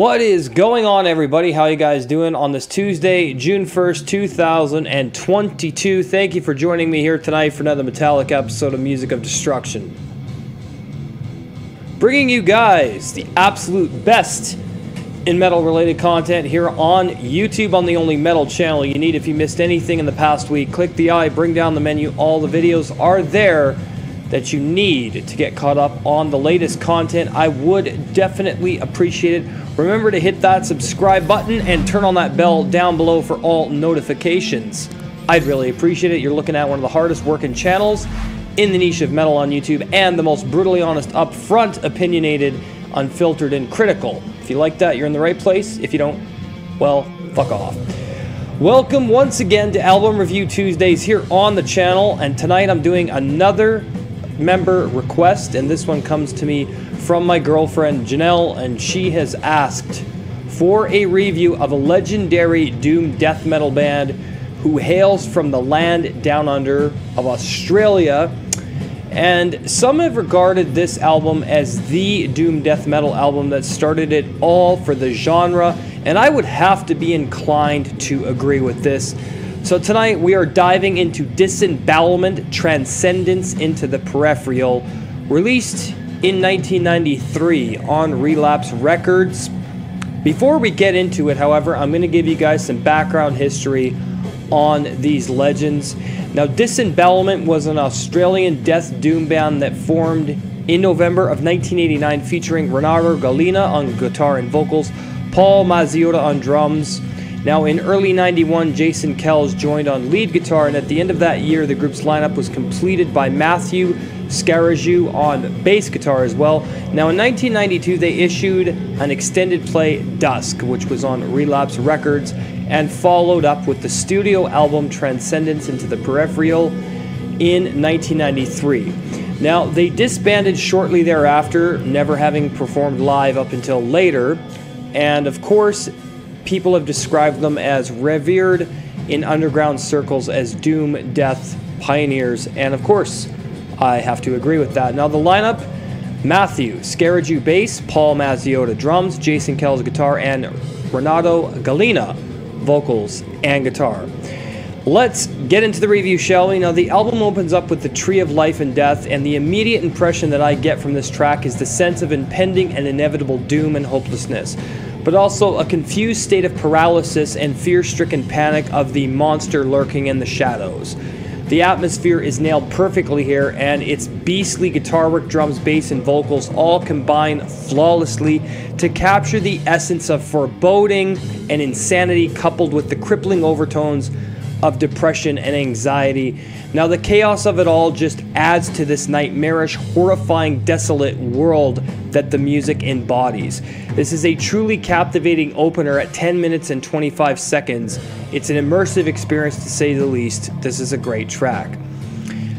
What is going on, everybody? How you guys doing on this Tuesday, June 1st, 2022? Thank you for joining me here tonight for another Metallic episode of Music of Destruction. Bringing you guys the absolute best in metal-related content here on YouTube, on the only metal channel you need. If you missed anything in the past week, click the eye, bring down the menu. All the videos are there that you need to get caught up on the latest content. I would definitely appreciate it. Remember to hit that subscribe button and turn on that bell down below for all notifications. I'd really appreciate it. You're looking at one of the hardest working channels in the niche of metal on YouTube, and the most brutally honest, upfront, opinionated, unfiltered, and critical. If you like that, you're in the right place. If you don't, well, fuck off. Welcome once again to Album Review Tuesdays here on the channel, and tonight I'm doing another member request, and this one comes to me from my girlfriend Janelle, and she has asked for a review of a legendary doom death metal band who hails from the land down under of Australia. And some have regarded this album as the doom death metal album that started it all for the genre, and I would have to be inclined to agree with this. So tonight we are diving into Disembowelment, Transcendence into the Peripheral, released in 1993 on Relapse Records. Before we get into it, however, I'm going to give you guys some background history on these legends. Now, Disembowelment was an Australian death doom band that formed in November of 1989, featuring Renato Gallina on guitar and vocals, Paul Mazziotta on drums. Now, in early 91, Jason Kells joined on lead guitar, and at the end of that year, the group's lineup was completed by Matthew Skerajew on bass guitar as well. Now, in 1992, they issued an extended play, Dusk, which was on Relapse Records, and followed up with the studio album Transcendence into the Peripheral in 1993. Now, they disbanded shortly thereafter, never having performed live up until later, and of course, people have described them as revered in underground circles as doom death pioneers, and of course, I have to agree with that. Now, the lineup: Matthew Skerajew bass, Paul Mazziotta drums, Jason Kells guitar, and Renato Gallina vocals and guitar. Let's get into the review, shall we? Now, the album opens up with the Tree of Life and Death, and the immediate impression that I get from this track is the sense of impending and inevitable doom and hopelessness, but also a confused state of paralysis and fear-stricken panic of the monster lurking in the shadows. The atmosphere is nailed perfectly here, and its beastly guitar work, drums, bass, and vocals all combine flawlessly to capture the essence of foreboding and insanity, coupled with the crippling overtones of depression and anxiety. Now, the chaos of it all just adds to this nightmarish, horrifying, desolate world that the music embodies. This is a truly captivating opener at 10 minutes and 25 seconds. It's an immersive experience, to say the least. This is a great track.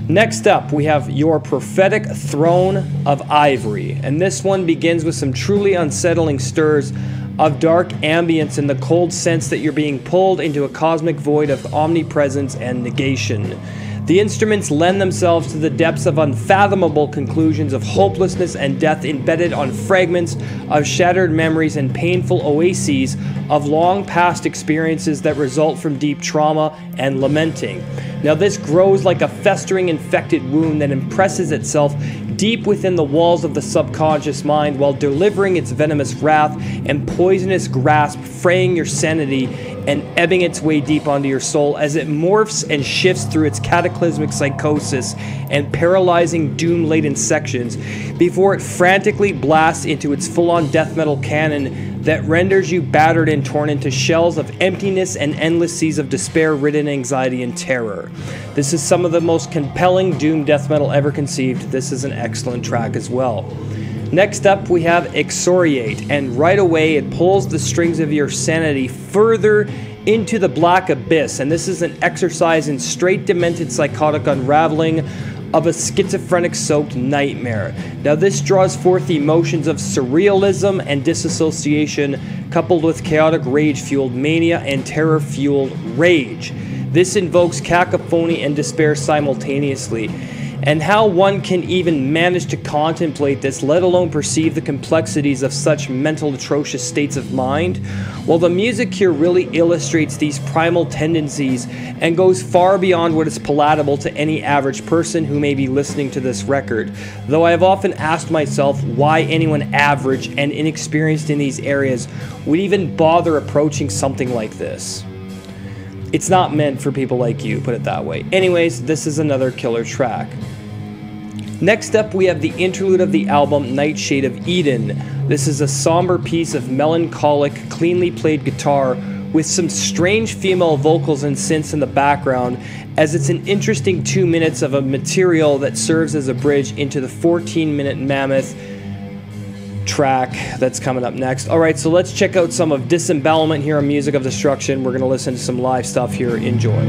Next up, we have Your Prophetic Throne of Ivory, and this one begins with some truly unsettling stirs of dark ambience and the cold sense that you're being pulled into a cosmic void of omnipresence and negation. The instruments lend themselves to the depths of unfathomable conclusions of hopelessness and death, embedded on fragments of shattered memories and painful oases of long past experiences that result from deep trauma and lamenting. Now, this grows like a festering infected wound that impresses itself deep within the walls of the subconscious mind, while delivering its venomous wrath and poisonous grasp, fraying your sanity and ebbing its way deep onto your soul as it morphs and shifts through its cataclysmic psychosis and paralyzing doom-laden sections, before it frantically blasts into its full-on death metal cannon that renders you battered and torn into shells of emptiness and endless seas of despair-ridden anxiety and terror. This is some of the most compelling doom death metal ever conceived. This is an excellent track as well. Next up, we have Exoriate, and right away it pulls the strings of your sanity further into the black abyss, and this is an exercise in straight demented psychotic unraveling of a schizophrenic-soaked nightmare. Now, this draws forth the emotions of surrealism and disassociation, coupled with chaotic rage-fueled mania and terror-fueled rage. This invokes cacophony and despair simultaneously. and how one can even manage to contemplate this, let alone perceive the complexities of such mental atrocious states of mind. Well, the music here really illustrates these primal tendencies and goes far beyond what is palatable to any average person who may be listening to this record, though I have often asked myself why anyone average and inexperienced in these areas would even bother approaching something like this. It's not meant for people like you, put it that way. Anyways, this is another killer track. Next up, we have the interlude of the album, Nightshade of Eden. This is a somber piece of melancholic, cleanly played guitar with some strange female vocals and synths in the background, as it's an interesting 2 minutes of a material that serves as a bridge into the 14-minute mammoth track that's coming up next. Alright, so let's check out some of Disembowelment here on Music of Destruction. We're going to listen to some live stuff here. Enjoy.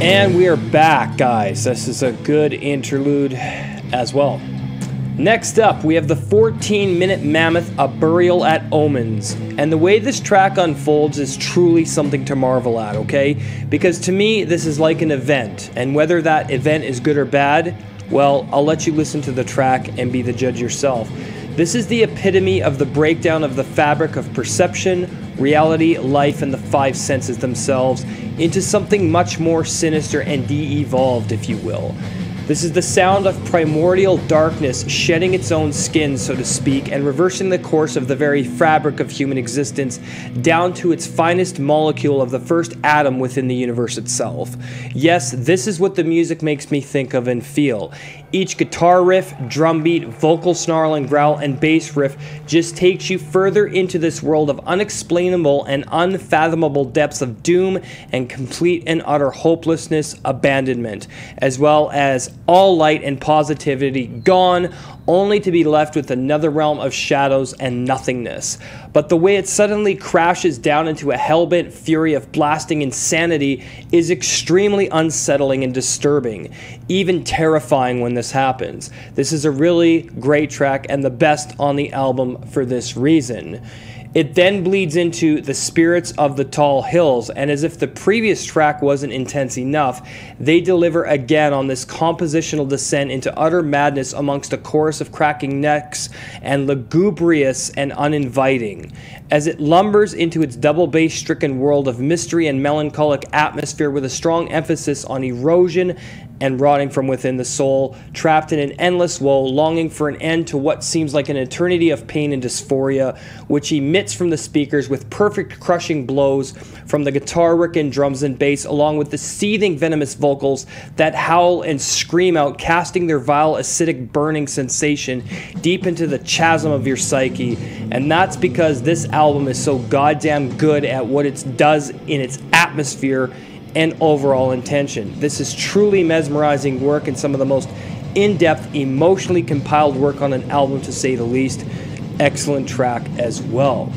And we are back, guys. This is a good interlude as well. Next up, we have the 14-minute mammoth, A Burial at Omens. And the way this track unfolds is truly something to marvel at, okay? Because to me, this is like an event. And whether that event is good or bad, well, I'll let you listen to the track and be the judge yourself. This is the epitome of the breakdown of the fabric of perception, reality, life, and the five senses themselves into something much more sinister and de-evolved, if you will. This is the sound of primordial darkness shedding its own skin, so to speak, and reversing the course of the very fabric of human existence down to its finest molecule of the first atom within the universe itself. Yes, this is what the music makes me think of and feel. Each guitar riff, drum beat, vocal snarl and growl, and bass riff just takes you further into this world of unexplainable and unfathomable depths of doom and complete and utter hopelessness, abandonment, as well as all light and positivity gone, only to be left with another realm of shadows and nothingness. But the way it suddenly crashes down into a hell-bent fury of blasting insanity is extremely unsettling and disturbing, even terrifying when this happens. This is a really great track and the best on the album for this reason. It then bleeds into The Spirits of the Tall Hills, and as if the previous track wasn't intense enough, they deliver again on this compositional descent into utter madness amongst a chorus of cracking necks and lugubrious and uninviting. As it lumbers into its double bass-stricken world of mystery and melancholic atmosphere with a strong emphasis on erosion and rotting from within the soul, trapped in an endless woe, longing for an end to what seems like an eternity of pain and dysphoria, which emits from the speakers with perfect crushing blows from the guitar rick and drums and bass, along with the seething venomous vocals that howl and scream out, casting their vile acidic burning sensation deep into the chasm of your psyche. And that's because this album is so goddamn good at what it does in its atmosphere and overall intention. This is truly mesmerizing work and some of the most in-depth, emotionally compiled work on an album, to say the least. Excellent track as well.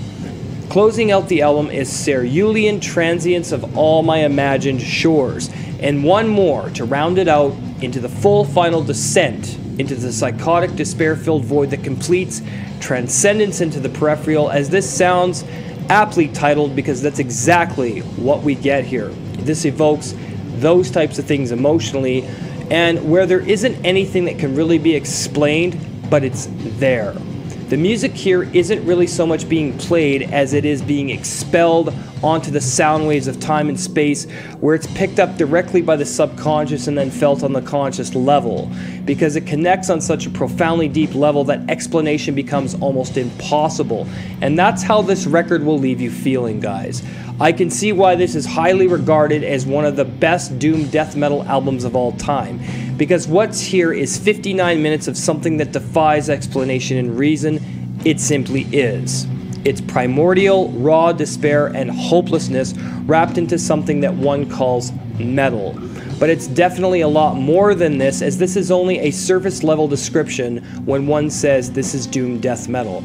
Closing out the album is Serulian Transience of All My Imagined Shores, and one more to round it out into the full final descent into the psychotic, despair-filled void that completes Transcendence into the Peripheral, as this sounds aptly titled because that's exactly what we get here. This evokes those types of things emotionally, and where there isn't anything that can really be explained, but it's there. The music here isn't really so much being played as it is being expelled onto the sound waves of time and space, where it's picked up directly by the subconscious and then felt on the conscious level, because it connects on such a profoundly deep level that explanation becomes almost impossible. And that's how this record will leave you feeling, guys. I can see why this is highly regarded as one of the best doom death metal albums of all time, because what's here is 59 minutes of something that defies explanation and reason. It simply is. It's primordial, raw despair and hopelessness wrapped into something that one calls metal. But it's definitely a lot more than this, as this is only a surface level description when one says this is doom death metal.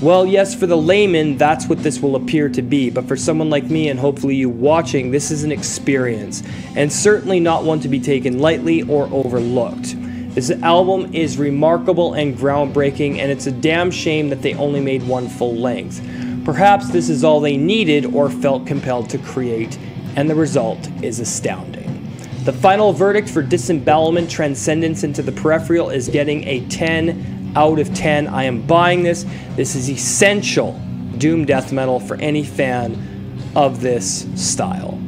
Well, yes, for the layman, that's what this will appear to be, but for someone like me, and hopefully you watching, this is an experience, and certainly not one to be taken lightly or overlooked. This album is remarkable and groundbreaking, and it's a damn shame that they only made one full length. Perhaps this is all they needed or felt compelled to create, and the result is astounding. The final verdict for Disembowelment Transcendence into the Peripheral is getting a 10 out of 10. I am buying this. This is essential doom death metal for any fan of this style.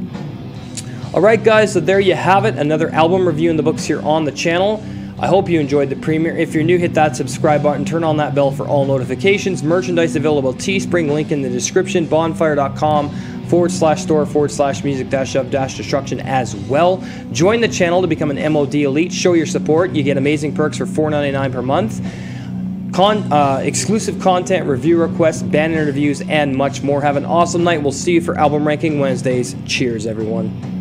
Alright guys, so there you have it. Another album review in the books here on the channel. I hope you enjoyed the premiere. If you're new, hit that subscribe button, turn on that bell for all notifications. Merchandise available at Teespring, link in the description, bonfire.com/store/music-of-destruction as well. Join the channel to become an MOD Elite. Show your support. You get amazing perks for $4.99 per month. Exclusive content, review requests, band interviews, and much more. Have an awesome night. We'll see you for Album Ranking Wednesdays. Cheers, everyone.